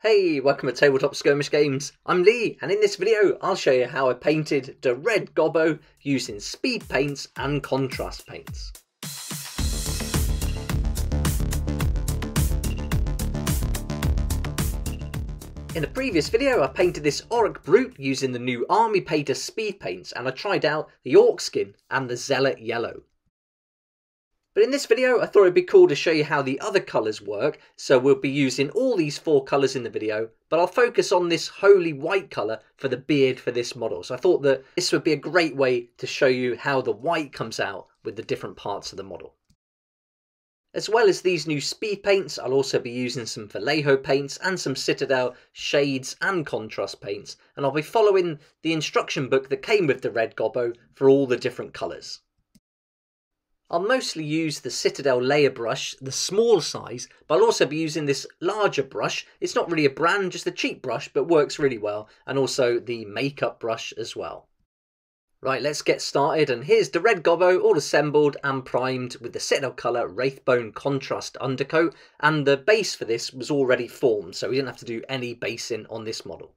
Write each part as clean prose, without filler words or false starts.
Hey, welcome to Tabletop Skirmish Games. I'm Lee, and in this video I'll show you how I painted the Red Gobbo using speed paints and contrast paints. In the previous video I painted this Auric Brute using the new Army Painter speed paints, and I tried out the Orc Skin and the Zealot Yellow. But in this video I thought it'd be cool to show you how the other colours work, so we'll be using all these four colours in the video, but I'll focus on this holy white colour for the beard for this model. So I thought that this would be a great way to show you how the white comes out with the different parts of the model. As well as these new speed paints, I'll also be using some Vallejo paints and some Citadel shades and contrast paints, and I'll be following the instruction book that came with the Red Gobbo for all the different colours. I'll mostly use the Citadel layer brush, the small size, but I'll also be using this larger brush. It's not really a brand, just a cheap brush, but works really well. And also the makeup brush as well. Right, let's get started. And here's the Red Gobbo all assembled and primed with the Citadel colour Wraithbone contrast undercoat. And the base for this was already formed, so we didn't have to do any basing on this model.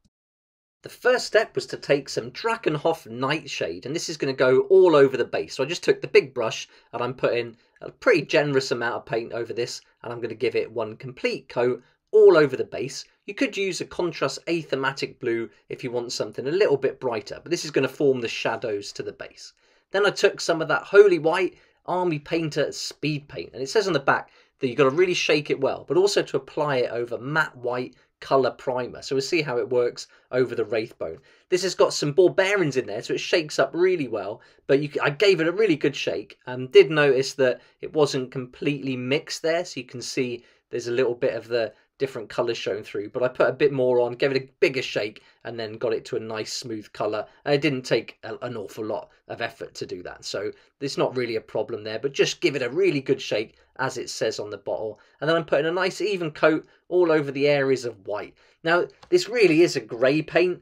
The first step was to take some Drakenhof Nightshade, and this is going to go all over the base. So I just took the big brush and I'm putting a pretty generous amount of paint over this, and I'm going to give it one complete coat all over the base. You could use a contrast achromatic blue if you want something a little bit brighter, but this is going to form the shadows to the base. Then I took some of that holy white Army Painter speed paint, and it says on the back that you've got to really shake it well, but also to apply it over matte white colour primer. So we'll see how it works over the Wraithbone. This has got some ball bearings in there, so it shakes up really well, but I gave it a really good shake and did notice that it wasn't completely mixed there, so you can see there's a little bit of the different colours shown through, but I put a bit more on, gave it a bigger shake, and then got it to a nice smooth colour. And it didn't take an awful lot of effort to do that, so it's not really a problem there, but just give it a really good shake as it says on the bottle. And then I'm putting a nice even coat all over the areas of white. Now this really is a grey paint.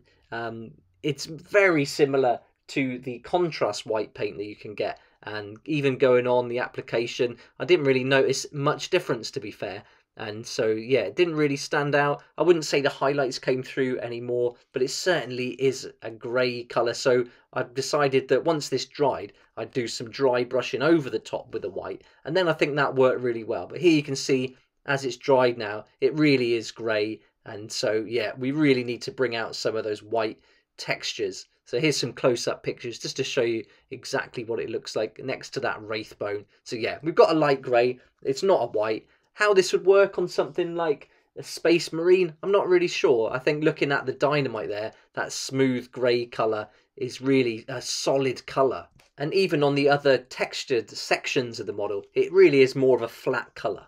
It's very similar to the contrast white paint that you can get, and even going on the application I didn't really notice much difference, to be fair. And so yeah, it didn't really stand out. I wouldn't say the highlights came through anymore, but it certainly is a grey colour. So I've decided that once this dried, I'd do some dry brushing over the top with the white. And then I think that worked really well. But here you can see as it's dried now, it really is grey. And so yeah, we really need to bring out some of those white textures. So here's some close-up pictures just to show you exactly what it looks like next to that Wraithbone. So yeah, we've got a light grey. It's not a white. How this would work on something like a Space Marine, I'm not really sure. I think looking at the Dynamite there, that smooth grey colour is really a solid colour. And even on the other textured sections of the model, it really is more of a flat colour.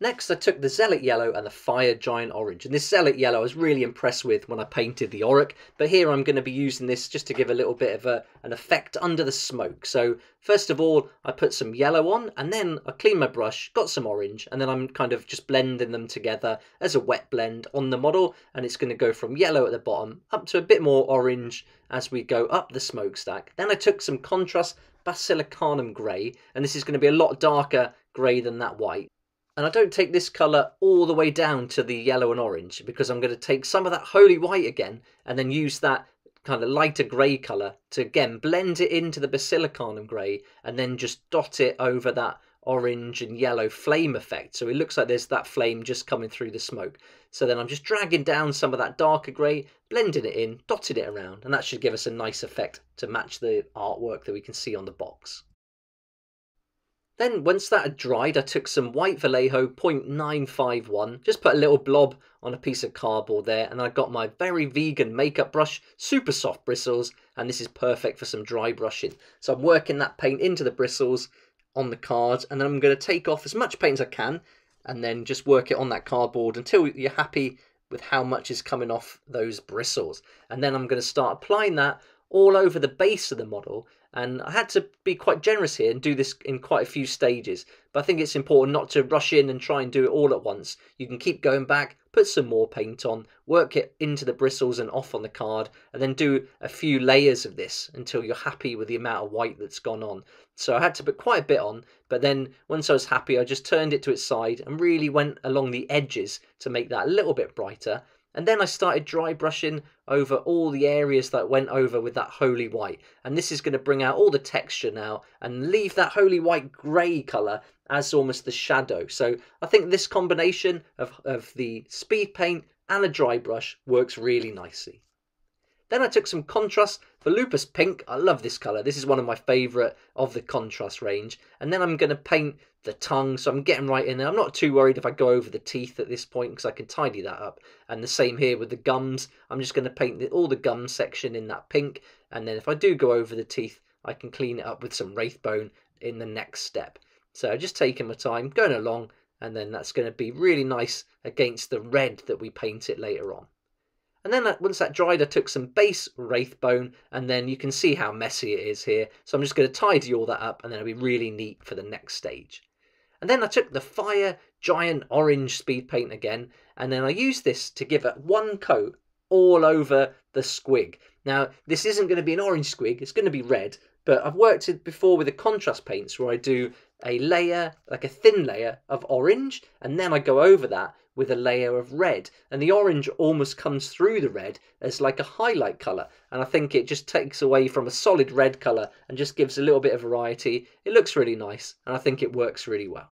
Next, I took the Zealot Yellow and the Fire Giant Orange. And this Zealot Yellow I was really impressed with when I painted the Auric. But here I'm going to be using this just to give a little bit of an effect under the smoke. So first of all, I put some yellow on, and then I cleaned my brush, got some orange, and then I'm kind of just blending them together as a wet blend on the model. And it's going to go from yellow at the bottom up to a bit more orange as we go up the smokestack. Then I took some contrast Basilicanum Grey, and this is going to be a lot darker grey than that white. And I don't take this colour all the way down to the yellow and orange, because I'm going to take some of that holy white again and then use that kind of lighter grey colour to again blend it into the Basilicanum Grey and then just dot it over that orange and yellow flame effect. So it looks like there's that flame just coming through the smoke. So then I'm just dragging down some of that darker grey, blending it in, dotting it around, and that should give us a nice effect to match the artwork that we can see on the box. Then once that had dried, I took some white Vallejo 0.951, just put a little blob on a piece of cardboard there, and I got my very vegan makeup brush, super soft bristles, and this is perfect for some dry brushing. So I'm working that paint into the bristles on the card, and then I'm going to take off as much paint as I can, and then just work it on that cardboard until you're happy with how much is coming off those bristles. And then I'm going to start applying that all over the base of the model, And I had to be quite generous here and do this in quite a few stages. But I think it's important not to rush in and try and do it all at once. You can keep going back, put some more paint on, work it into the bristles and off on the card, and then do a few layers of this until you're happy with the amount of white that's gone on. So I had to put quite a bit on, but then once I was happy, I just turned it to its side and really went along the edges to make that a little bit brighter. And then I started dry brushing over all the areas that went over with that holy white. And this is going to bring out all the texture now and leave that holy white grey colour as almost the shadow. So I think this combination of the speed paint and a dry brush works really nicely. Then I took some contrast for Volupus Pink. I love this colour. This is one of my favourite of the contrast range. And then I'm going to paint the tongue, so I'm getting right in there. I'm not too worried if I go over the teeth at this point because I can tidy that up. And the same here with the gums. I'm just going to paint all the gum section in that pink. And then if I do go over the teeth, I can clean it up with some Wraithbone in the next step. So just taking my time, going along, and then that's going to be really nice against the red that we paint it later on. And then once that dried, I took some base Wraithbone, and then you can see how messy it is here. So I'm just going to tidy all that up, and then it'll be really neat for the next stage. And then I took the Fire Giant Orange speed paint again, and then I used this to give it one coat all over the squig. Now, this isn't going to be an orange squig, it's going to be red, but I've worked it before with the contrast paints where I do a layer, like a thin layer of orange, and then I go over that with a layer of red, and the orange almost comes through the red as like a highlight colour, and I think it just takes away from a solid red colour and just gives a little bit of variety. It looks really nice, and I think it works really well.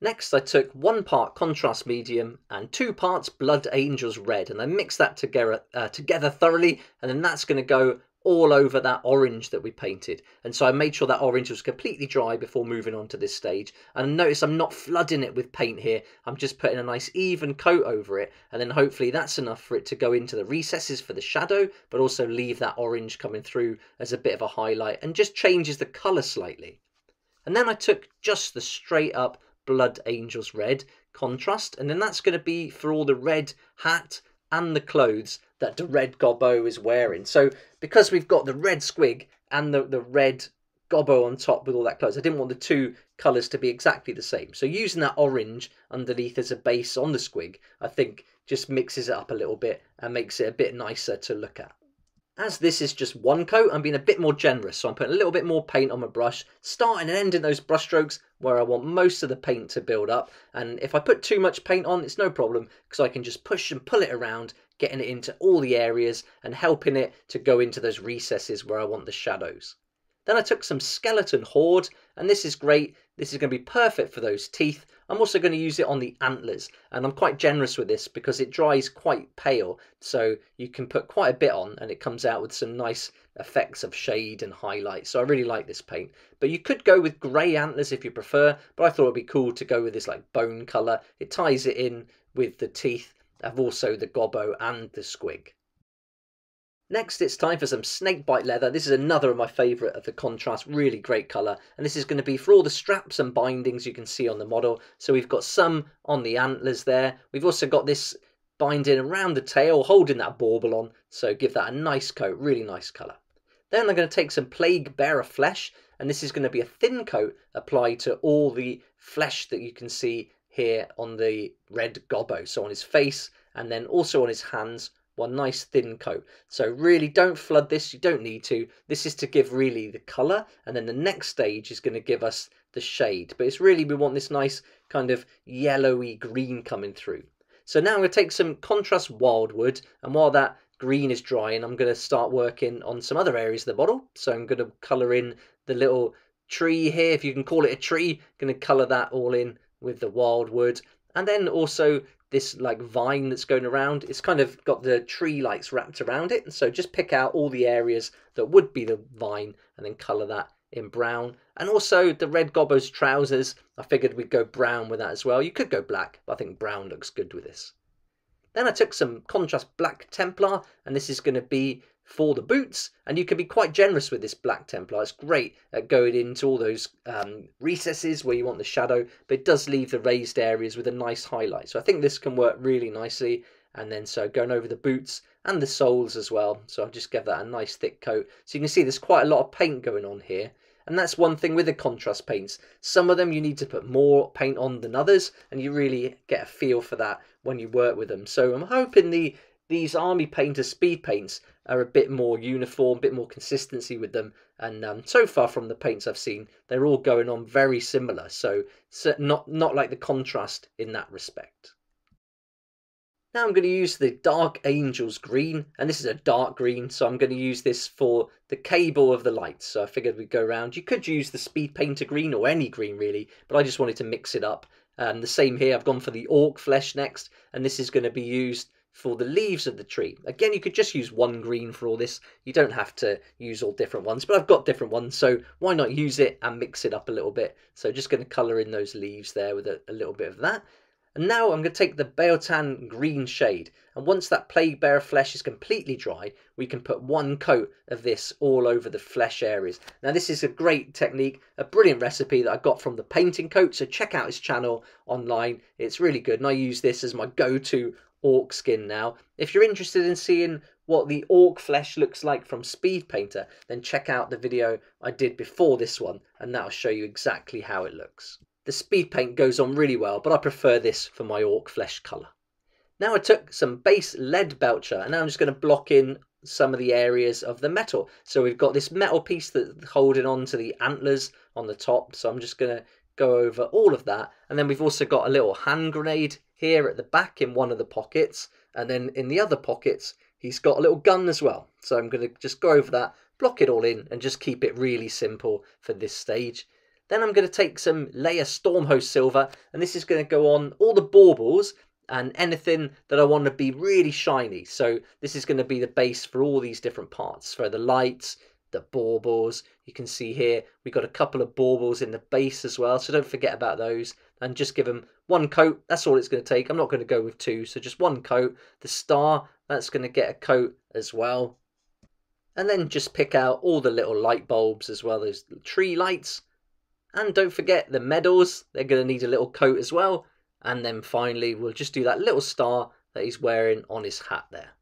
Next I took 1 part contrast medium and 2 parts Blood Angels Red, and I mixed that together thoroughly, and then that's going to go all over that orange that we painted. And so I made sure that orange was completely dry before moving on to this stage. And notice I'm not flooding it with paint here. I'm just putting a nice even coat over it. And then hopefully that's enough for it to go into the recesses for the shadow, but also leave that orange coming through as a bit of a highlight and just changes the colour slightly. And then I took just the straight up Blood Angels Red contrast. And then that's going to be for all the red hat and the clothes that the Red Gobbo is wearing. So because we've got the red squig and the Red Gobbo on top with all that clothes, I didn't want the two colours to be exactly the same. So using that orange underneath as a base on the squig, I think just mixes it up a little bit and makes it a bit nicer to look at. As this is just one coat, I'm being a bit more generous, so I'm putting a little bit more paint on my brush, starting and ending those brush strokes where I want most of the paint to build up. And if I put too much paint on, it's no problem because I can just push and pull it around, getting it into all the areas and helping it to go into those recesses where I want the shadows. Then I took some Skeleton Horde, and this is great. This is going to be perfect for those teeth. I'm also going to use it on the antlers, and I'm quite generous with this because it dries quite pale, so you can put quite a bit on and it comes out with some nice effects of shade and highlights. So I really like this paint, but you could go with grey antlers if you prefer, but I thought it'd be cool to go with this like bone colour. It ties it in with the teeth of also the Gobbo and the squig. Next, it's time for some Snake Bite Leather. This is another of my favourite of the contrast, really great colour. And this is going to be for all the straps and bindings you can see on the model. So we've got some on the antlers there. We've also got this binding around the tail, holding that bauble on. So give that a nice coat, really nice colour. Then I'm going to take some Plague Bearer Flesh. And this is going to be a thin coat applied to all the flesh that you can see here on the Red Gobbo. So on his face and then also on his hands. One nice thin coat. So really don't flood this, you don't need to. This is to give really the colour, and then the next stage is going to give us the shade. But it's really, we want this nice kind of yellowy green coming through. So now I'm going to take some contrast Wildwood, and while that green is drying, I'm going to start working on some other areas of the model. So I'm going to colour in the little tree here, if you can call it a tree. I'm going to colour that all in with the Wildwood, and then also this like vine that's going around. It's kind of got the tree lights wrapped around it, and so just pick out all the areas that would be the vine and then colour that in brown. And also the Red Gobbo's trousers, I figured we'd go brown with that as well. You could go black, but I think brown looks good with this. Then I took some contrast Black Templar, and this is going to be for the boots, and you can be quite generous with this Black Templar. It's great at going into all those recesses where you want the shadow, but it does leave the raised areas with a nice highlight. So I think this can work really nicely, and then so going over the boots and the soles as well. So I'll just give that a nice thick coat. So you can see there's quite a lot of paint going on here. And that's one thing with the contrast paints. Some of them you need to put more paint on than others, and you really get a feel for that when you work with them. So I'm hoping these Army Painter speed paints are a bit more uniform, a bit more consistency with them. And so far from the paints I've seen, they're all going on very similar. So not like the contrast in that respect. Now I'm going to use the Dark Angels Green, and this is a dark green, so I'm going to use this for the cable of the lights. So I figured we'd go around. You could use the Speed Painter Green or any green really, but I just wanted to mix it up. The same here, I've gone for the Orc Flesh next, and this is going to be used for the leaves of the tree. Again, you could just use one green for all this. You don't have to use all different ones, but I've got different ones, so why not use it and mix it up a little bit. So just going to colour in those leaves there with a little bit of that. And now I'm going to take the Bielatan Green shade, and once that Plague Bearer Flesh is completely dry, we can put one coat of this all over the flesh areas. Now this is a great technique, a brilliant recipe that I got from The Painting Coat, so check out his channel online. It's really good, and I use this as my go-to Orc Skin now. If you're interested in seeing what the Orc Flesh looks like from Speed Painter, then check out the video I did before this one, and that'll show you exactly how it looks. The speed paint goes on really well, but I prefer this for my Orc Flesh colour. Now I took some base Lead Belcher, and now I'm just going to block in some of the areas of the metal. So we've got this metal piece that's holding on to the antlers on the top, so I'm just going to go over all of that. And then we've also got a little hand grenade here at the back in one of the pockets, and then in the other pockets he's got a little gun as well. So I'm going to just go over that, block it all in, and just keep it really simple for this stage. Then I'm going to take some layer Stormhost Silver, and this is going to go on all the baubles and anything that I want to be really shiny. So this is going to be the base for all these different parts, for the lights, the baubles. You can see here we've got a couple of baubles in the base as well, so don't forget about those. And just give them one coat, that's all it's going to take. I'm not going to go with two, so just one coat. The star, that's going to get a coat as well. And then just pick out all the little light bulbs as well, those tree lights. And don't forget the medals, they're going to need a little coat as well. And then finally we'll just do that little star that he's wearing on his hat there.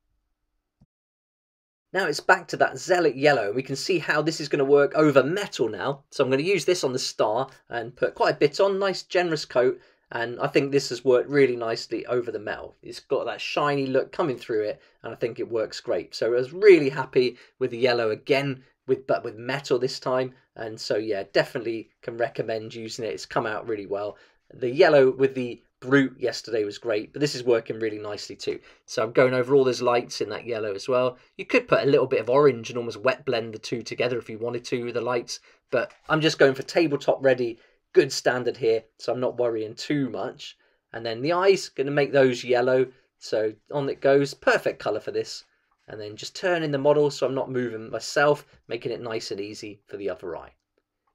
Now it's back to that Zealot Yellow. We can see how this is going to work over metal now. So I'm going to use this on the star and put quite a bit on, nice generous coat. And I think this has worked really nicely over the metal. It's got that shiny look coming through it, and I think it works great. So I was really happy with the yellow again, but with metal this time. And so yeah, definitely can recommend using it. It's come out really well. The yellow with the brute yesterday was great, but this is working really nicely too. So I'm going over all those lights in that yellow as well. You could put a little bit of orange and almost wet blend the two together if you wanted to with the lights, but I'm just going for tabletop ready, good standard here, so I'm not worrying too much. And then the eyes, going to make those yellow, so on it goes. Perfect colour for this. And then just turn in the model so I'm not moving myself, making it nice and easy for the other eye.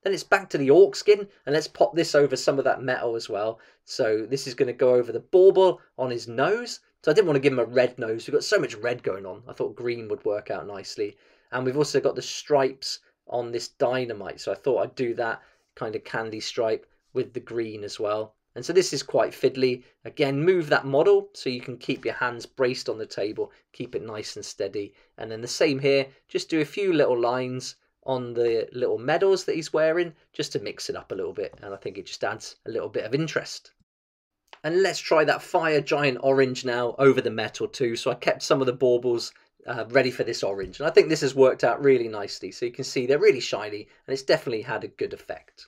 Then it's back to the Orc Skin, and let's pop this over some of that metal as well. So this is going to go over the bauble on his nose. So I didn't want to give him a red nose. We've got so much red going on. I thought green would work out nicely. And we've also got the stripes on this dynamite. So I thought I'd do that kind of candy stripe with the green as well. And so this is quite fiddly. Again, move that model so you can keep your hands braced on the table, keep it nice and steady. And then the same here, just do a few little lines on the little medals that he's wearing just to mix it up a little bit. And I think it just adds a little bit of interest. And let's try that Fire Giant Orange now over the metal too. So I kept some of the baubles ready for this orange. And I think this has worked out really nicely. So you can see they're really shiny, and it's definitely had a good effect.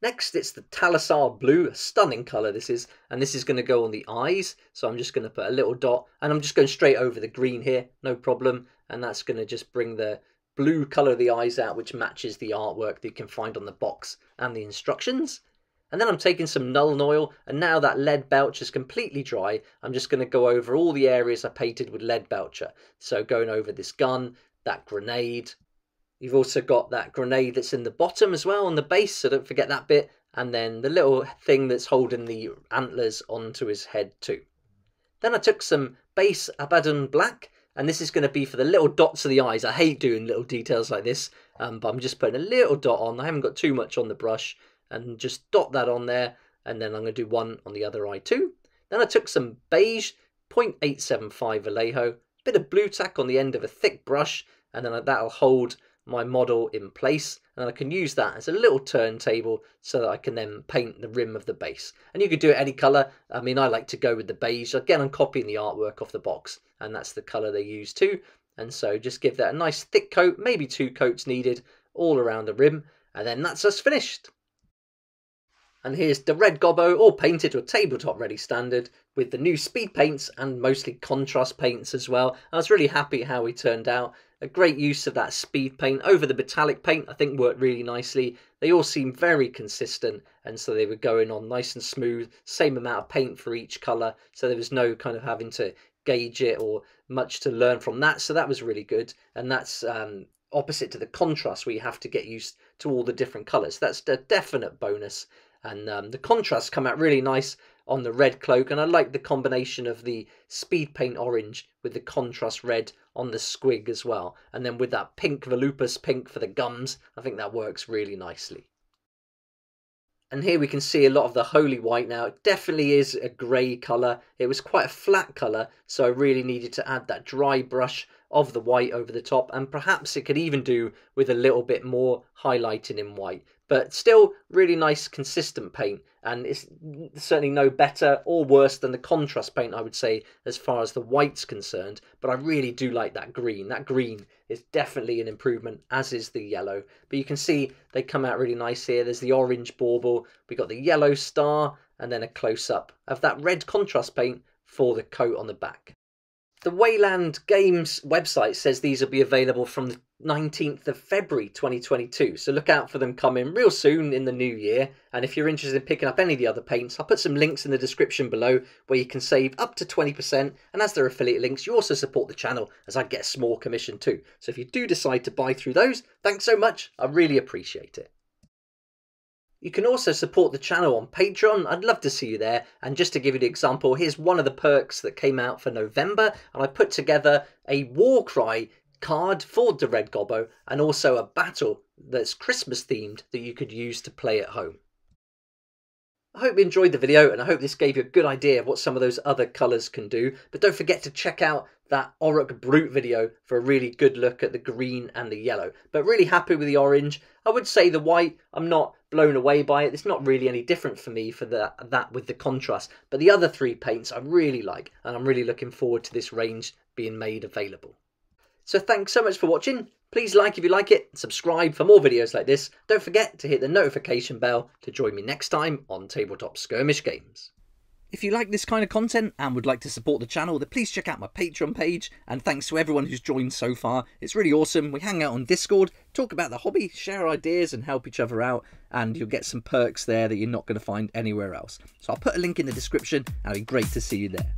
Next, it's the Talasar Blue, a stunning colour this is, and this is going to go on the eyes. So I'm just going to put a little dot, and I'm just going straight over the green here, no problem. And that's going to just bring the blue colour of the eyes out, which matches the artwork that you can find on the box and the instructions. And then I'm taking some Nuln Oil, and now that Lead Belcher is completely dry, I'm just going to go over all the areas I painted with Lead Belcher. So going over this gun, that grenade. You've also got that grenade that's in the bottom as well on the base, so don't forget that bit. And then the little thing that's holding the antlers onto his head too. Then I took some base Abaddon Black, and this is going to be for the little dots of the eyes. I hate doing little details like this, but I'm just putting a little dot on. I haven't got too much on the brush, and just dot that on there. And then I'm going to do one on the other eye too. Then I took some beige 0.875 Vallejo, bit of blue tack on the end of a thick brush, and then that'll hold my model in place, and I can use that as a little turntable so that I can then paint the rim of the base. And you could do it any colour. I mean, I like to go with the beige. Again, I'm copying the artwork off the box, and that's the colour they use too. And so just give that a nice thick coat, maybe two coats needed, all around the rim, and then that's us finished. And here's the Red Gobbo, all painted to a tabletop ready standard with the new speed paints and mostly contrast paints as well. I was really happy how he turned out. A great use of that speed paint over the metallic paint, I think, worked really nicely. They all seemed very consistent, and so they were going on nice and smooth, same amount of paint for each colour, so there was no kind of having to gauge it or much to learn from that, so that was really good. And that's opposite to the contrast where you have to get used to all the different colours. That's a definite bonus. And the contrasts come out really nice on the red cloak, and I like the combination of the speed paint orange with the contrast red on the squig as well. And then with that pink, Volupus Pink for the gums, I think that works really nicely. And here we can see a lot of the holy white now. It definitely is a grey colour. It was quite a flat colour, so I really needed to add that dry brush of the white over the top, and perhaps it could even do with a little bit more highlighting in white. But still, really nice, consistent paint, and it's certainly no better or worse than the contrast paint, I would say, as far as the white's concerned. But I really do like that green. That green is definitely an improvement, as is the yellow. But you can see they come out really nice here. There's the orange bauble, we've got the yellow star, and then a close-up of that red contrast paint for the coat on the back. The Wayland Games website says these will be available from the 19th of February 2022, so look out for them coming real soon in the new year. And if you're interested in picking up any of the other paints, I'll put some links in the description below where you can save up to 20%, and as they're affiliate links, you also support the channel as I get a small commission too. So if you do decide to buy through those, thanks so much, I really appreciate it. You can also support the channel on Patreon. I'd love to see you there. And just to give you the example, here's one of the perks that came out for November. And I put together a War Cry card for the Red Gobbo and also a battle that's Christmas themed that you could use to play at home. I hope you enjoyed the video, and I hope this gave you a good idea of what some of those other colours can do. But don't forget to check out that Auric Brute video for a really good look at the green and the yellow. But really happy with the orange. I would say the white, I'm not blown away by it. It's not really any different for me for that with the contrast. But the other three paints I really like, and I'm really looking forward to this range being made available. So thanks so much for watching. Please like if you like it, subscribe for more videos like this. Don't forget to hit the notification bell to join me next time on Tabletop Skirmish Games. If you like this kind of content and would like to support the channel, then please check out my Patreon page, and thanks to everyone who's joined so far. It's really awesome. We hang out on Discord, talk about the hobby, share ideas and help each other out, and you'll get some perks there that you're not going to find anywhere else. So I'll put a link in the description, and it'll be great to see you there.